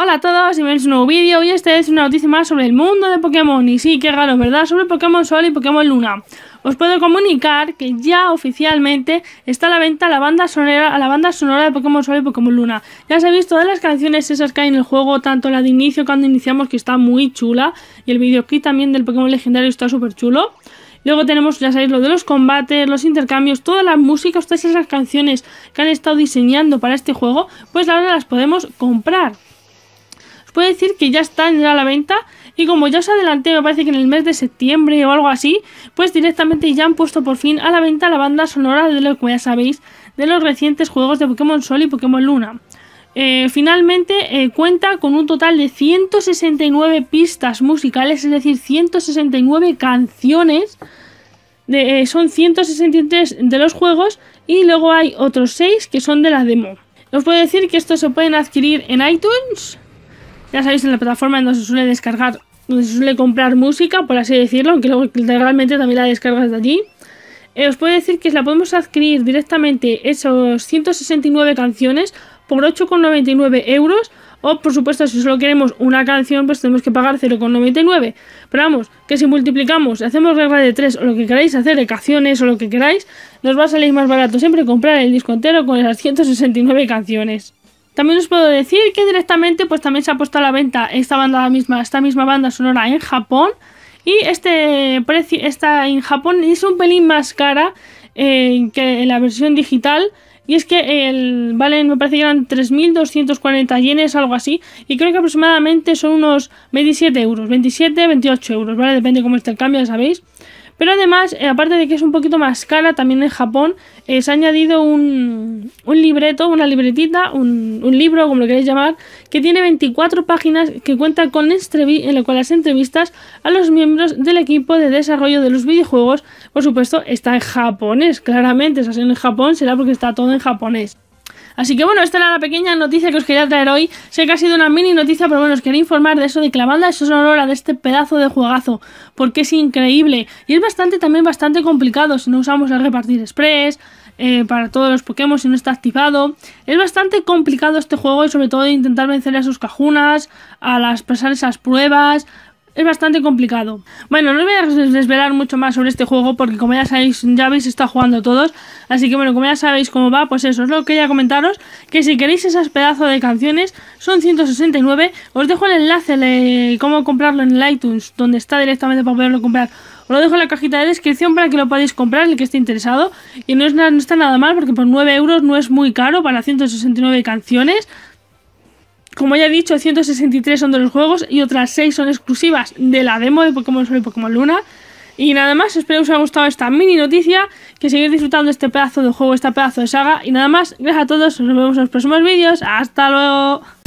Hola a todos y bienvenidos a un nuevo vídeo, y esta es una noticia más sobre el mundo de Pokémon. Y sí, qué raro, ¿verdad? Sobre Pokémon Sol y Pokémon Luna. Os puedo comunicar que ya oficialmente está a la venta la banda sonora de Pokémon Sol y Pokémon Luna. Ya sabéis todas las canciones esas que hay en el juego, tanto la de inicio cuando iniciamos, que está muy chula, y el videoclip también del Pokémon legendario está súper chulo. Luego tenemos, ya sabéis, lo de los combates, los intercambios, todas las músicas, todas esas canciones que han estado diseñando para este juego, pues ahora las podemos comprar. Os puedo decir que ya están a la venta, y como ya os adelanté, me parece que en el mes de septiembre o algo así, pues directamente ya han puesto por fin a la venta la banda sonora de lo que ya sabéis, de los recientes juegos de Pokémon Sol y Pokémon Luna. Finalmente cuenta con un total de 169 pistas musicales, es decir, 169 canciones. Son 163 de los juegos, y luego hay otros 6 que son de la demo. Os puedo decir que estos se pueden adquirir en iTunes. Ya sabéis, en la plataforma donde se suele descargar, donde se suele comprar música, por así decirlo, aunque luego realmente también la descargas de allí. Os puedo decir que la podemos adquirir directamente, esos 169 canciones, por 8,99 euros. O, por supuesto, si solo queremos una canción, pues tenemos que pagar 0,99. Pero vamos, que si multiplicamos, hacemos regla de 3 o lo que queráis hacer, ecuaciones o lo que queráis, nos va a salir más barato siempre comprar el disco entero con esas 169 canciones. También os puedo decir que directamente pues también se ha puesto a la venta esta misma banda sonora en Japón, y este precio está en Japón y es un pelín más cara que en la versión digital, y es que me parece que eran 3.240 yenes, algo así, y creo que aproximadamente son unos 27 euros, 27, 28 euros, ¿vale? Depende cómo esté el cambio, ya sabéis. Pero además, aparte de que es un poquito más cara, también en Japón se ha añadido un libro, como lo queréis llamar, que tiene 24 páginas, que cuenta con las entrevistas a los miembros del equipo de desarrollo de los videojuegos. Por supuesto, está en japonés, claramente, si es en Japón será porque está todo en japonés. Así que bueno, esta era la pequeña noticia que os quería traer hoy. Sé que ha sido una mini noticia, pero bueno, os quería informar de eso, de que la banda sonora de este pedazo de juegazo, porque es increíble. Y es bastante complicado si no usamos el repartir express, para todos los Pokémon si no está activado. Es bastante complicado este juego, y sobre todo intentar vencer a sus cajunas, pasar esas pruebas. Es bastante complicado. Bueno, no os voy a desvelar mucho más sobre este juego, porque como ya sabéis, ya habéis estado jugando todos. Así que bueno, como ya sabéis cómo va, pues eso, es lo que quería comentaros. Que si queréis esas pedazos de canciones, son 169. Os dejo el enlace de cómo comprarlo en el iTunes, donde está directamente para poderlo comprar. Os lo dejo en la cajita de descripción para que lo podáis comprar, el que esté interesado. Y no está nada mal, porque por 9 euros no es muy caro para 169 canciones. Como ya he dicho, 163 son de los juegos y otras 6 son exclusivas de la demo de Pokémon Sol y Pokémon Luna. Y nada más, espero que os haya gustado esta mini noticia, que sigáis disfrutando este pedazo de juego, esta pedazo de saga. Y nada más, gracias a todos, nos vemos en los próximos vídeos. ¡Hasta luego!